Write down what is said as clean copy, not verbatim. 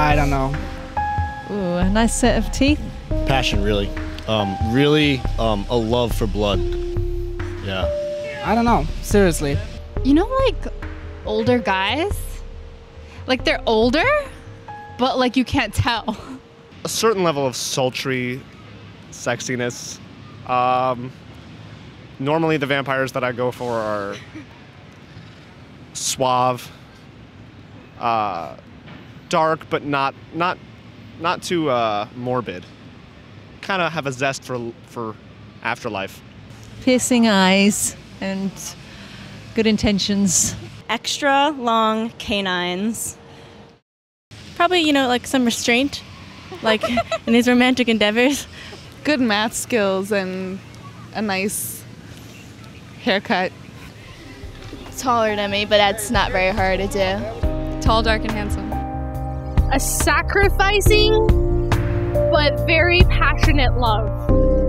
I don't know. Ooh, a nice set of teeth. Passion, really. A love for blood. Yeah. I don't know, seriously. You know, like, older guys? Like, they're older, but, like, you can't tell. A certain level of sultry sexiness. Normally, the vampires that I go for are suave, dark, but not too morbid. Kind of have a zest for afterlife. Piercing eyes and good intentions. Extra long canines. Probably, you know, like some restraint, like in these romantic endeavors. Good math skills and a nice haircut. Taller than me, but that's not very hard to do. Tall, dark, and handsome. A sacrificing but very passionate love.